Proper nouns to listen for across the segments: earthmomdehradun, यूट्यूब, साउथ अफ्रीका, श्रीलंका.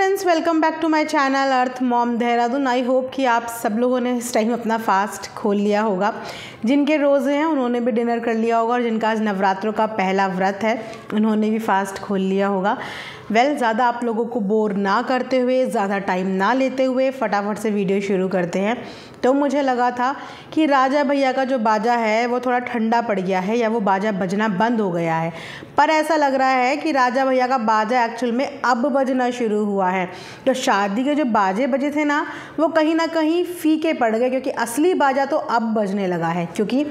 Friends, welcome back to my channel Earth Mom Dehradun. I hope कि आप सब लोगों ने इस टाइम अपना फास्ट खोल लिया होगा। जिनके रोज़े हैं उन्होंने भी डिनर कर लिया होगा, और जिनका आज नवरात्रों का पहला व्रत है उन्होंने भी फास्ट खोल लिया होगा। वेल, ज़्यादा आप लोगों को बोर ना करते हुए, ज़्यादा टाइम ना लेते हुए फटाफट से वीडियो शुरू करते हैं। तो मुझे लगा था कि राजा भैया का जो बाजा है वो थोड़ा ठंडा पड़ गया है, या वो बाजा बजना बंद हो गया है, पर ऐसा लग रहा है कि राजा भैया का बाजा एक्चुअल में अब बजना शुरू हुआ है। तो शादी के जो बाजे बजे थे ना, वो कहीं ना कहीं फीके पड़ गए, क्योंकि असली बाजा तो अब बजने लगा है। क्योंकि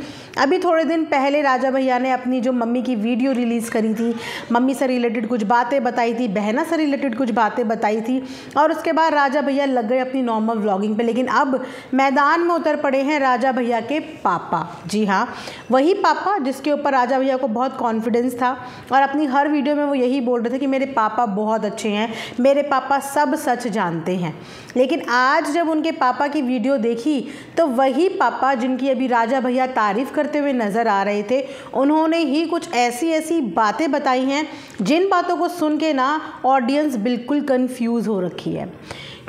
अभी थोड़े दिन पहले राजा भैया ने अपनी जो मम्मी की वीडियो रिलीज़ करी थी, मम्मी से रिलेटेड कुछ बातें बताई थी, बहना से रिलेटेड कुछ बातें बताई थी, और उसके बाद राजा भैया लग गए अपनी नॉर्मल व्लॉगिंग पे। लेकिन अब मैदान में उतर पड़े हैं राजा भैया के पापा। जी हाँ, वही पापा जिसके ऊपर राजा भैया को बहुत कॉन्फिडेंस था, और अपनी हर वीडियो में वो यही बोल रहे थे कि मेरे पापा बहुत अच्छे हैं, मेरे पापा सब सच जानते हैं। लेकिन आज जब उनके पापा की वीडियो देखी तो वही पापा जिनकी अभी राजा भैया तारीफ़ करते हुए नज़र आ रहे थे, उन्होंने ही कुछ ऐसी बातें बताई हैं जिन बातों को सुन के ना ऑडियंस बिल्कुल कंफ्यूज हो रखी है।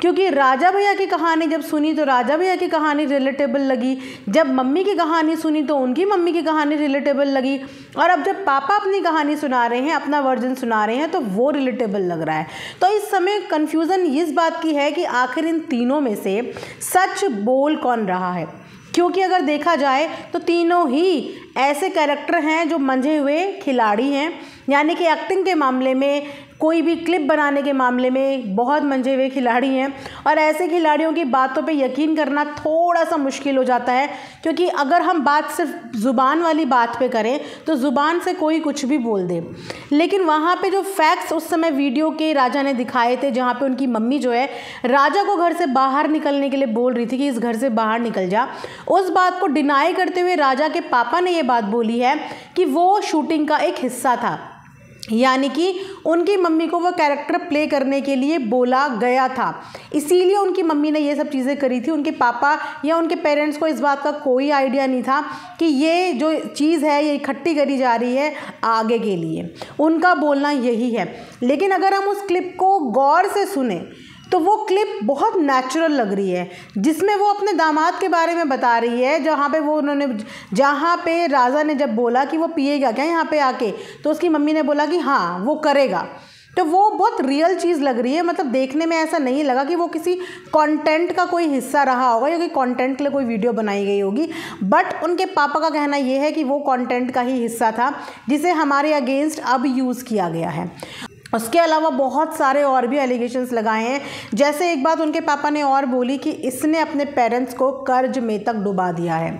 क्योंकि राजा भैया की कहानी जब सुनी तो राजा भैया की कहानी रिलेटेबल लगी, जब मम्मी की कहानी सुनी तो उनकी मम्मी की कहानी रिलेटेबल लगी, और अब जब पापा अपनी कहानी सुना रहे हैं, अपना वर्जन सुना रहे हैं, तो वो रिलेटेबल लग रहा है। तो इस समय कन्फ्यूज़न इस बात की है कि आखिर इन तीनों में से सच बोल कौन रहा है, क्योंकि अगर देखा जाए तो तीनों ही ऐसे कैरेक्टर हैं जो मंझे हुए खिलाड़ी हैं, यानी कि एक्टिंग के मामले में, कोई भी क्लिप बनाने के मामले में बहुत मंझे हुए खिलाड़ी हैं। और ऐसे खिलाड़ियों की बातों पे यकीन करना थोड़ा सा मुश्किल हो जाता है, क्योंकि अगर हम बात सिर्फ ज़ुबान वाली बात पे करें तो ज़ुबान से कोई कुछ भी बोल दे। लेकिन वहाँ पे जो फैक्ट्स उस समय वीडियो के राजा ने दिखाए थे, जहाँ पे उनकी मम्मी जो है राजा को घर से बाहर निकलने के लिए बोल रही थी कि इस घर से बाहर निकल जा, उस बात को डिनाई करते हुए राजा के पापा ने ये बात बोली है कि वो शूटिंग का एक हिस्सा था, यानी कि उनकी मम्मी को वो कैरेक्टर प्ले करने के लिए बोला गया था, इसीलिए उनकी मम्मी ने ये सब चीज़ें करी थी। उनके पापा या उनके पेरेंट्स को इस बात का कोई आइडिया नहीं था कि ये जो चीज़ है ये इकट्ठी करी जा रही है आगे के लिए, उनका बोलना यही है। लेकिन अगर हम उस क्लिप को गौर से सुने तो वो क्लिप बहुत नेचुरल लग रही है, जिसमें वो अपने दामाद के बारे में बता रही है, जहाँ पे राजा ने जब बोला कि वो पिएगा क्या यहाँ पे आके, तो उसकी मम्मी ने बोला कि हाँ वो करेगा। तो वो बहुत रियल चीज़ लग रही है, मतलब देखने में ऐसा नहीं लगा कि वो किसी कंटेंट का कोई हिस्सा रहा होगा, या कि कंटेंट के लिए कोई वीडियो बनाई गई होगी। बट उनके पापा का कहना ये है कि वो कंटेंट का ही हिस्सा था, जिसे हमारे अगेंस्ट अब यूज़ किया गया है। उसके अलावा बहुत सारे और भी एलिगेशंस लगाए हैं, जैसे एक बात उनके पापा ने और बोली कि इसने अपने पेरेंट्स को कर्ज में तक डुबा दिया है,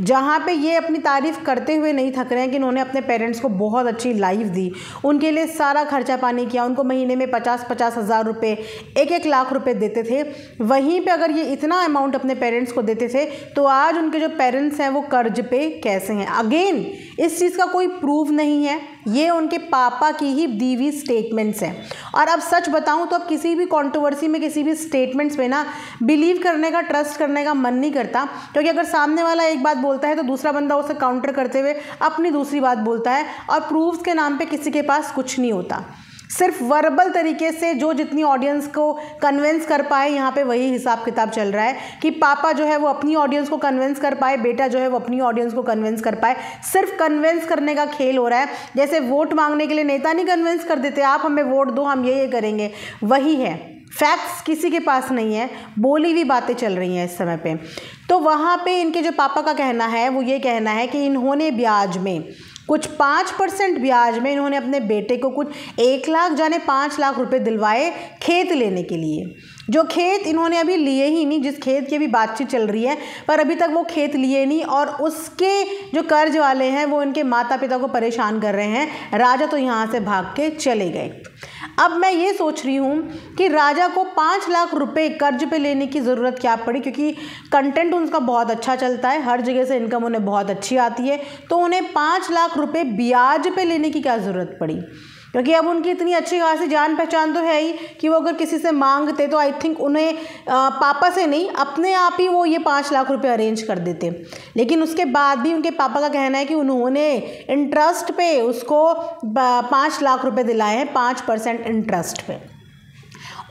जहाँ पे ये अपनी तारीफ़ करते हुए नहीं थक रहे हैं कि उन्होंने अपने पेरेंट्स को बहुत अच्छी लाइफ दी, उनके लिए सारा खर्चा पानी किया, उनको महीने में 50-50 हज़ार रुपये, 1-1 लाख रुपए देते थे। वहीं पे अगर ये इतना अमाउंट अपने पेरेंट्स को देते थे तो आज उनके जो पेरेंट्स हैं वो कर्ज पे कैसे हैं। अगेन, इस चीज़ का कोई प्रूफ नहीं है, ये उनके पापा की ही दी हुई स्टेटमेंट्स हैं। और अब सच बताऊँ तो अब किसी भी कॉन्ट्रोवर्सी में, किसी भी स्टेटमेंट्स पे ना बिलीव करने का, ट्रस्ट करने का मन नहीं करता, क्योंकि अगर सामने वाला एक बात बोलता है तो दूसरा बंदा उसे काउंटर करते हुए अपनी दूसरी बात बोलता है, और प्रूफ्स के नाम पे किसी के पास कुछ नहीं होता। सिर्फ वर्बल तरीके से जो जितनी ऑडियंस को कन्विंस कर पाए, यहाँ पे वही हिसाब किताब चल रहा है कि पापा जो है वो अपनी ऑडियंस को कन्विंस कर पाए, बेटा जो है वो अपनी ऑडियंस को कन्विंस कर पाए। सिर्फ कन्विंस करने का खेल हो रहा है, जैसे वोट मांगने के लिए नेता नहीं कन्विंस कर देते, आप हमें वोट दो, हम ये करेंगे, वही है। फैक्ट्स किसी के पास नहीं है, बोली हुई बातें चल रही हैं इस समय पे। तो वहाँ पे इनके जो पापा का कहना है वो ये कहना है कि इन्होंने ब्याज में कुछ 5% ब्याज में इन्होंने अपने बेटे को कुछ 1 लाख जाने 5 लाख रुपए दिलवाए खेत लेने के लिए, जो खेत इन्होंने अभी लिए ही नहीं, जिस खेत की भी बातचीत चल रही है, पर अभी तक वो खेत लिए नहीं, और उसके जो कर्ज वाले हैं वो इनके माता पिता को परेशान कर रहे हैं। राजा तो यहाँ से भाग के चले गए। अब मैं ये सोच रही हूँ कि राजा को 5 लाख रुपए कर्ज पे लेने की ज़रूरत क्या पड़ी, क्योंकि कंटेंट उनका बहुत अच्छा चलता है, हर जगह से इनकम उन्हें बहुत अच्छी आती है, तो उन्हें 5 लाख रुपए ब्याज पे लेने की क्या ज़रूरत पड़ी। क्योंकि अब उनकी इतनी अच्छी खासी जान पहचान तो है ही कि वो अगर किसी से मांगते तो आई थिंक उन्हें पापा से नहीं, अपने आप ही वो ये 5 लाख रुपए अरेंज कर देते। लेकिन उसके बाद भी उनके पापा का कहना है कि उन्होंने इंटरेस्ट पे उसको 5 लाख रुपए दिलाए हैं, 5% इंटरेस्ट पे।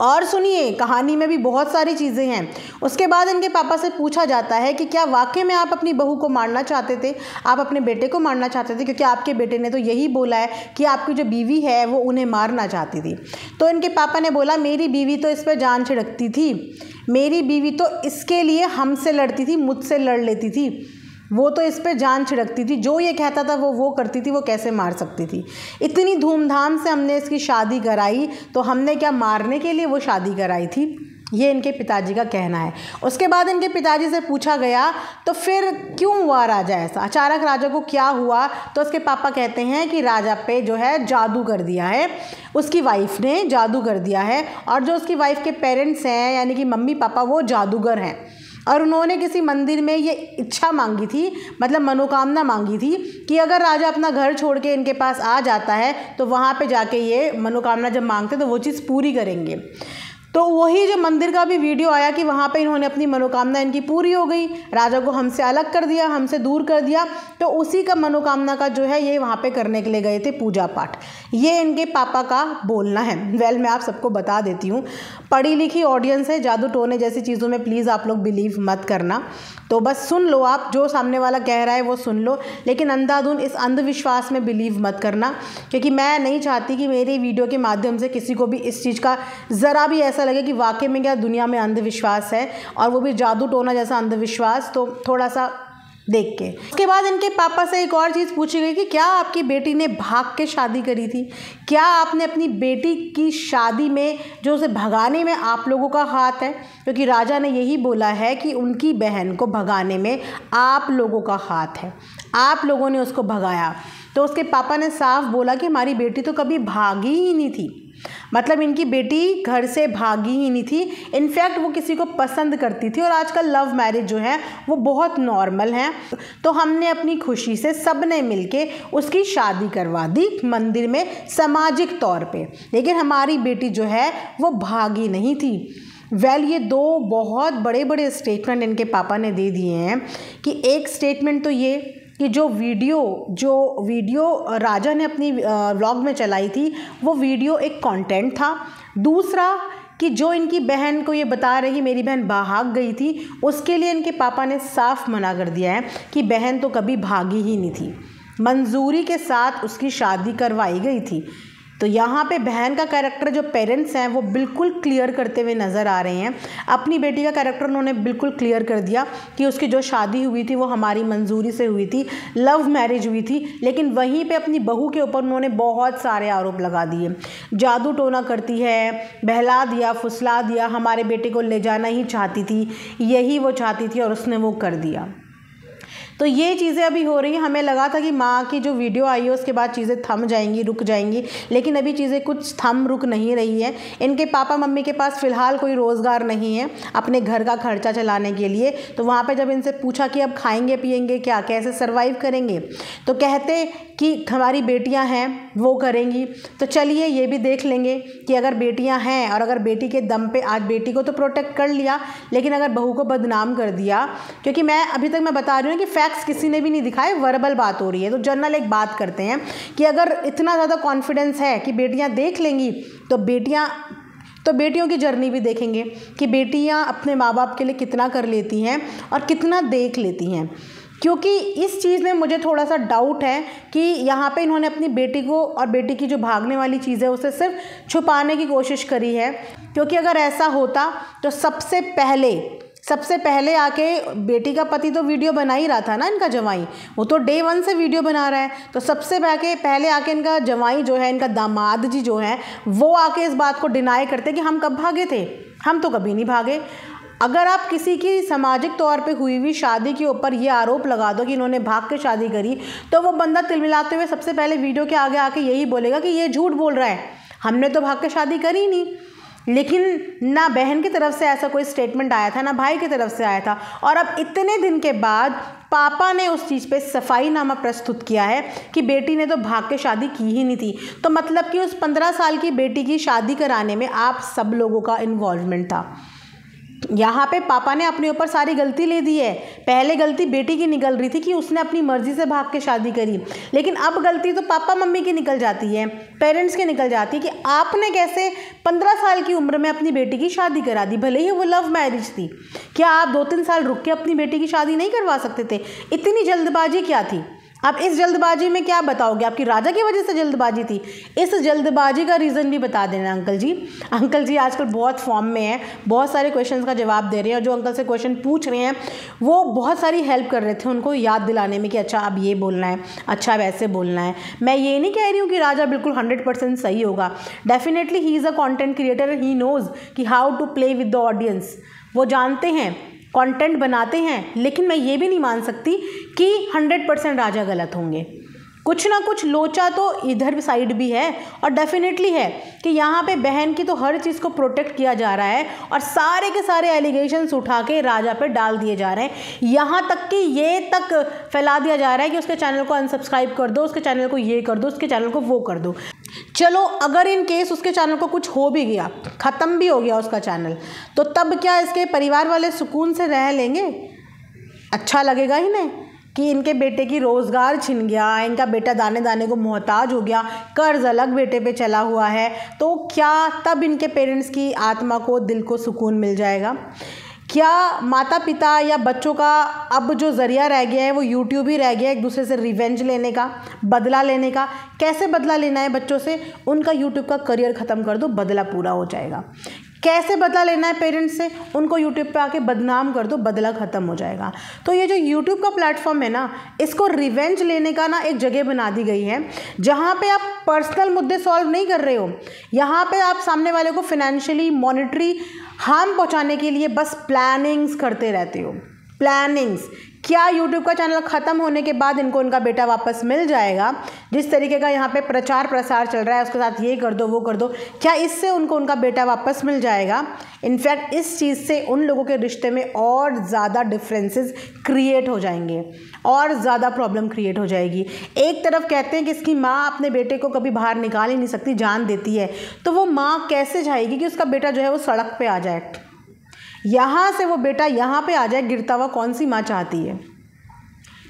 और सुनिए, कहानी में भी बहुत सारी चीज़ें हैं। उसके बाद इनके पापा से पूछा जाता है कि क्या वाकई में आप अपनी बहू को मारना चाहते थे, आप अपने बेटे को मारना चाहते थे, क्योंकि आपके बेटे ने तो यही बोला है कि आपकी जो बीवी है वो उन्हें मारना चाहती थी। तो इनके पापा ने बोला, मेरी बीवी तो इस पर जान छिड़कती थी, मेरी बीवी तो इसके लिए हमसे लड़ती थी, मुझसे लड़ लेती थी, वो तो इस पे जान छिड़कती थी, जो ये कहता था वो करती थी, वो कैसे मार सकती थी। इतनी धूमधाम से हमने इसकी शादी कराई, तो हमने क्या मारने के लिए वो शादी कराई थी, ये इनके पिताजी का कहना है। उसके बाद इनके पिताजी से पूछा गया, तो फिर क्यों हुआ राजा ऐसा, अचानक राजा को क्या हुआ। तो उसके पापा कहते हैं कि राजा पे जो है जादू कर दिया है, उसकी वाइफ ने जादू कर दिया है, और जो उसकी वाइफ के पेरेंट्स हैं यानी कि मम्मी पापा, वो जादूगर हैं, और उन्होंने किसी मंदिर में ये इच्छा मांगी थी, मतलब मनोकामना मांगी थी कि अगर राजा अपना घर छोड़ के इनके पास आ जाता है तो वहाँ पे जाके ये मनोकामना जब मांगते तो वो चीज़ पूरी करेंगे। तो वही जो मंदिर का भी वीडियो आया कि वहाँ पे इन्होंने अपनी मनोकामना इनकी पूरी हो गई, राजा को हमसे अलग कर दिया, हमसे दूर कर दिया, तो उसी का मनोकामना का जो है ये वहाँ पे करने के लिए गए थे पूजा पाठ, ये इनके पापा का बोलना है। वेल, मैं आप सबको बता देती हूँ, पढ़ी लिखी ऑडियंस है, जादू टोने जैसी चीज़ों में प्लीज़ आप लोग बिलीव मत करना, तो बस सुन लो, आप जो सामने वाला कह रहा है वो सुन लो, लेकिन अंधाधुन इस अंधविश्वास में बिलीव मत करना, क्योंकि मैं नहीं चाहती कि मेरी वीडियो के माध्यम से किसी को भी इस चीज़ का ज़रा भी ऐसा लगे कि वाकई में क्या दुनिया में अंधविश्वास है, और वो भी जादू टोना जैसा अंधविश्वास, तो थोड़ा सा देख के। उसके बाद इनके पापा से एक और चीज़ पूछी गई कि क्या आपकी बेटी ने भाग के शादी करी थी, क्या आपने अपनी बेटी की शादी में जो उसे भगाने में आप लोगों का हाथ है, क्योंकि राजा ने यही बोला है कि उनकी बहन को भगाने में आप लोगों का हाथ है, आप लोगों ने उसको भगाया। तो उसके पापा ने साफ बोला कि हमारी बेटी तो कभी भागी ही नहीं थी, मतलब इनकी बेटी घर से भागी ही नहीं थी, इनफैक्ट वो किसी को पसंद करती थी, और आजकल लव मैरिज जो है वो बहुत नॉर्मल है, तो हमने अपनी खुशी से सबने मिलके उसकी शादी करवा दी मंदिर में सामाजिक तौर पे, लेकिन हमारी बेटी जो है वो भागी नहीं थी। वेल, ये दो बहुत बड़े बड़े स्टेटमेंट इनके पापा ने दे दिए हैं, कि एक स्टेटमेंट तो ये कि जो वीडियो राजा ने अपनी व्लॉग में चलाई थी वो वीडियो एक कंटेंट था, दूसरा कि जो इनकी बहन को ये बता रही मेरी बहन भाग गई थी, उसके लिए इनके पापा ने साफ मना कर दिया है कि बहन तो कभी भागी ही नहीं थी, मंजूरी के साथ उसकी शादी करवाई गई थी। तो यहाँ पे बहन का कैरेक्टर जो पेरेंट्स हैं वो बिल्कुल क्लियर करते हुए नज़र आ रहे हैं, अपनी बेटी का कैरेक्टर उन्होंने बिल्कुल क्लियर कर दिया कि उसकी जो शादी हुई थी वो हमारी मंजूरी से हुई थी, लव मैरिज हुई थी, लेकिन वहीं पे अपनी बहू के ऊपर उन्होंने बहुत सारे आरोप लगा दिए, जादू टोना करती है, बहला दिया, फुसला दिया, हमारे बेटे को ले जाना ही चाहती थी, यही वो चाहती थी और उसने वो कर दिया। तो ये चीज़ें अभी हो रही हैं। हमें लगा था कि माँ की जो वीडियो आई है उसके बाद चीज़ें थम जाएंगी, रुक जाएंगी, लेकिन अभी चीज़ें कुछ थम रुक नहीं रही हैं। इनके पापा मम्मी के पास फ़िलहाल कोई रोज़गार नहीं है अपने घर का खर्चा चलाने के लिए, तो वहाँ पे जब इनसे पूछा कि अब खाएंगे पिएंगे क्या, कैसे सर्वाइव करेंगे, तो कहते कि हमारी बेटियाँ हैं वो करेंगी। तो चलिए ये भी देख लेंगे कि अगर बेटियाँ हैं, और अगर बेटी के दम पर आज बेटी को तो प्रोटेक्ट कर लिया, लेकिन अगर बहू को बदनाम कर दिया, क्योंकि मैं अभी तक मैं बता रही हूँ कि किसी ने भी नहीं दिखाए, वर्बल बात हो रही है। तो जनरल एक बात करते हैं कि अगर इतना ज़्यादा कॉन्फिडेंस है कि बेटियां देख लेंगी, तो बेटियों की जर्नी भी देखेंगे कि बेटियां अपने माँ बाप के लिए कितना कर लेती हैं और कितना देख लेती हैं, क्योंकि इस चीज़ में मुझे थोड़ा सा डाउट है कि यहाँ पे इन्होंने अपनी बेटी को और बेटी की जो भागने वाली चीज़ है उसे सिर्फ छुपाने की कोशिश करी है, क्योंकि अगर ऐसा होता तो सबसे पहले आके बेटी का पति तो वीडियो बना ही रहा था ना, इनका जवाई, वो तो day 1 से वीडियो बना रहा है, तो सबसे पहले आके इनका जवाई जो है, इनका दामाद जी जो है, वो आके इस बात को डिनाई करते कि हम कब भागे थे, हम तो कभी नहीं भागे। अगर आप किसी की सामाजिक तौर पे हुई हुई शादी के ऊपर ये आरोप लगा दो कि इन्होंने भाग के शादी करी, तो वो बंदा तिलमिलाते हुए सबसे पहले वीडियो के आगे आके यही बोलेगा कि ये झूठ बोल रहा है, हमने तो भाग के शादी करी नहीं। लेकिन ना बहन की तरफ से ऐसा कोई स्टेटमेंट आया था, ना भाई की तरफ से आया था, और अब इतने दिन के बाद पापा ने उस चीज़ पे सफाई नामा प्रस्तुत किया है कि बेटी ने तो भाग के शादी की ही नहीं थी। तो मतलब कि उस 15 साल की बेटी की शादी कराने में आप सब लोगों का इन्वॉल्वमेंट था। यहाँ पे पापा ने अपने ऊपर सारी गलती ले दी है। पहले गलती बेटी की निकल रही थी कि उसने अपनी मर्जी से भाग के शादी करी, लेकिन अब गलती तो पापा मम्मी की निकल जाती है, पेरेंट्स की निकल जाती है कि आपने कैसे 15 साल की उम्र में अपनी बेटी की शादी करा दी, भले ही वो लव मैरिज थी। क्या आप 2-3 साल रुक के अपनी बेटी की शादी नहीं करवा सकते थे? इतनी जल्दबाजी क्या थी? आप इस जल्दबाजी में क्या बताओगे? आपकी राजा की वजह से जल्दबाजी थी। इस जल्दबाजी का रीज़न भी बता देना अंकल जी। अंकल जी आजकल बहुत फॉर्म में हैं, बहुत सारे क्वेश्चंस का जवाब दे रहे हैं, और जो अंकल से क्वेश्चन पूछ रहे हैं वो बहुत सारी हेल्प कर रहे थे उनको याद दिलाने में कि अच्छा अब ये बोलना है, अच्छा वैसे बोलना है। मैं ये नहीं कह रही हूँ कि राजा बिल्कुल 100% सही होगा, definitely he is a content creator, he knows कि how to play with the audience, वो जानते हैं, कंटेंट बनाते हैं। लेकिन मैं ये भी नहीं मान सकती कि 100% राजा गलत होंगे। कुछ ना कुछ लोचा तो इधर साइड भी है, और डेफिनेटली है कि यहाँ पे बहन की तो हर चीज़ को प्रोटेक्ट किया जा रहा है और सारे के सारे एलिगेशंस उठा के राजा पे डाल दिए जा रहे हैं। यहाँ तक कि ये तक फैला दिया जा रहा है कि उसके चैनल को अनसब्सक्राइब कर दो, उसके चैनल को ये कर दो, उसके चैनल को वो कर दो। चलो अगर इन केस उसके चैनल को कुछ हो भी गया, ख़त्म भी हो गया उसका चैनल, तो तब क्या इसके परिवार वाले सुकून से रह लेंगे? अच्छा लगेगा ही नहीं कि इनके बेटे की रोज़गार छिन गया, इनका बेटा दाने दाने को मोहताज हो गया, कर्ज अलग बेटे पे चला हुआ है, तो क्या तब इनके पेरेंट्स की आत्मा को, दिल को सुकून मिल जाएगा? क्या माता पिता या बच्चों का अब जो ज़रिया रह गया है वो यूट्यूब ही रह गया है एक दूसरे से रिवेंज लेने का, बदला लेने का? कैसे बदला लेना है बच्चों से? उनका यूट्यूब का करियर ख़त्म कर दो, बदला पूरा हो जाएगा। कैसे बदला लेना है पेरेंट्स से? उनको यूट्यूब पे आके बदनाम कर दो, बदला ख़त्म हो जाएगा। तो ये जो यूट्यूब का प्लेटफॉर्म है ना, इसको रिवेंज लेने का ना एक जगह बना दी गई है जहाँ पे आप पर्सनल मुद्दे सॉल्व नहीं कर रहे हो, यहाँ पे आप सामने वाले को फिनेंशियली, मॉनेटरी हार्म पहुँचाने के लिए बस प्लानिंग्स करते रहते हो। प्लानिंग्स, क्या यूट्यूब का चैनल ख़त्म होने के बाद इनको इनका बेटा वापस मिल जाएगा? जिस तरीके का यहाँ पे प्रचार प्रसार चल रहा है, उसके साथ ये कर दो, वो कर दो, क्या इससे उनको उनका बेटा वापस मिल जाएगा? इनफैक्ट इस चीज़ से उन लोगों के रिश्ते में और ज़्यादा डिफरेंसेस क्रिएट हो जाएंगे और ज़्यादा प्रॉब्लम क्रिएट हो जाएगी। एक तरफ कहते हैं कि इसकी माँ अपने बेटे को कभी बाहर निकाल ही नहीं सकती, जान देती है, तो वो माँ कैसे चाहेगी कि उसका बेटा जो है वो सड़क पर आ जाए? यहाँ से वो बेटा यहाँ पे आ जाए गिरता हुआ, कौन सी माँ चाहती है?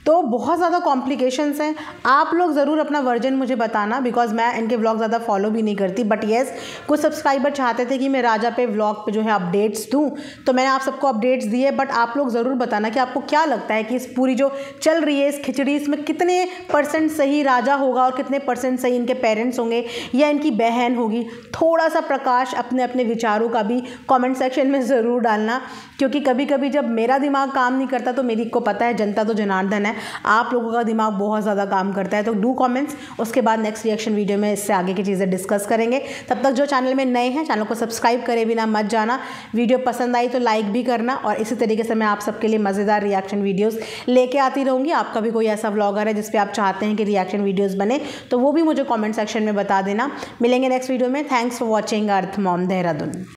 तो बहुत ज़्यादा कॉम्प्लिकेशंस हैं। आप लोग ज़रूर अपना वर्जन मुझे बताना, बिकॉज़ मैं इनके व्लॉग ज़्यादा फॉलो भी नहीं करती, बट येस कुछ सब्सक्राइबर चाहते थे कि मैं राजा पे व्लॉग पे जो है अपडेट्स दूँ, तो मैंने आप सबको अपडेट्स दिए। बट आप लोग ज़रूर बताना कि आपको क्या लगता है कि इस पूरी जो चल रही है इस खिचड़ी, इसमें कितने % सही राजा होगा और कितने % सही इनके पेरेंट्स होंगे या इनकी बहन होगी? थोड़ा सा प्रकाश अपने अपने विचारों का भी कॉमेंट सेक्शन में ज़रूर डालना, क्योंकि कभी कभी जब मेरा दिमाग काम नहीं करता तो मेरी को पता है जनता तो जनार्दन है, आप लोगों का दिमाग बहुत ज़्यादा काम करता है। तो डू कमेंट्स, उसके बाद नेक्स्ट रिएक्शन वीडियो में इससे आगे की चीज़ें डिस्कस करेंगे। तब तक जो चैनल में नए हैं, चैनल को सब्सक्राइब करे बिना मत जाना, वीडियो पसंद आई तो लाइक भी करना, और इसी तरीके से मैं आप सबके लिए मज़ेदार रिएक्शन वीडियोस लेके आती रहूँगी। आपका भी कोई ऐसा व्लॉगर है जिसपे आप चाहते हैं कि रिएक्शन वीडियोज़ बने, तो वो भी मुझे कॉमेंट सेक्शन में बता देना। मिलेंगे नेक्स्ट वीडियो में। Thanks for watching Earth Mom Dehradun.